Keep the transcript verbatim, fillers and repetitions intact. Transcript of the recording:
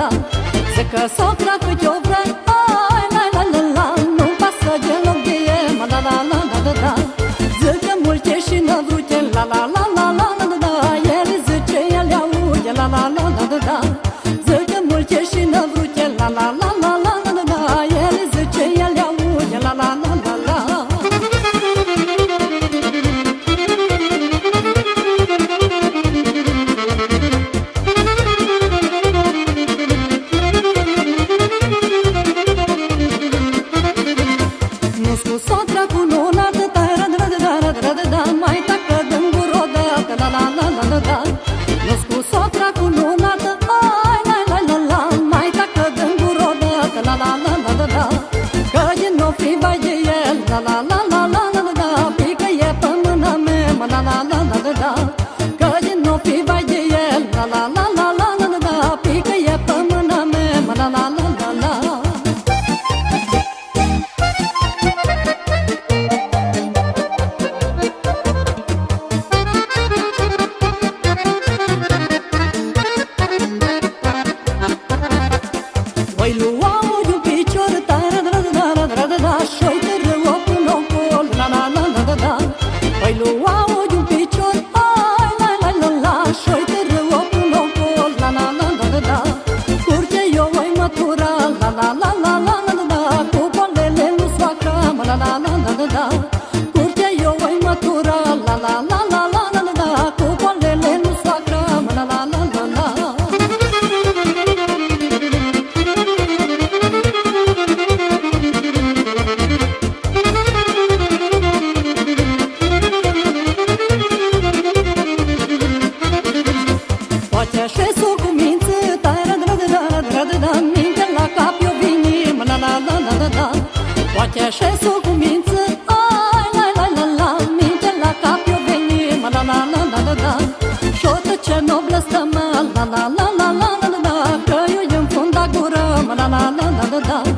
la, se că soacra cât eu vrei, ai, la la la la, nu-mi pasă deloc de e, ma la la la la la la. Zice multe și năvrute, la la la la la la la la, el zice, el aude, la la la la la la. Zice multe și năvrute, la la la la la la la la, el zice, el aude, la la la la la. La la la la la la, că eu îmi funda gura, la la la la la la.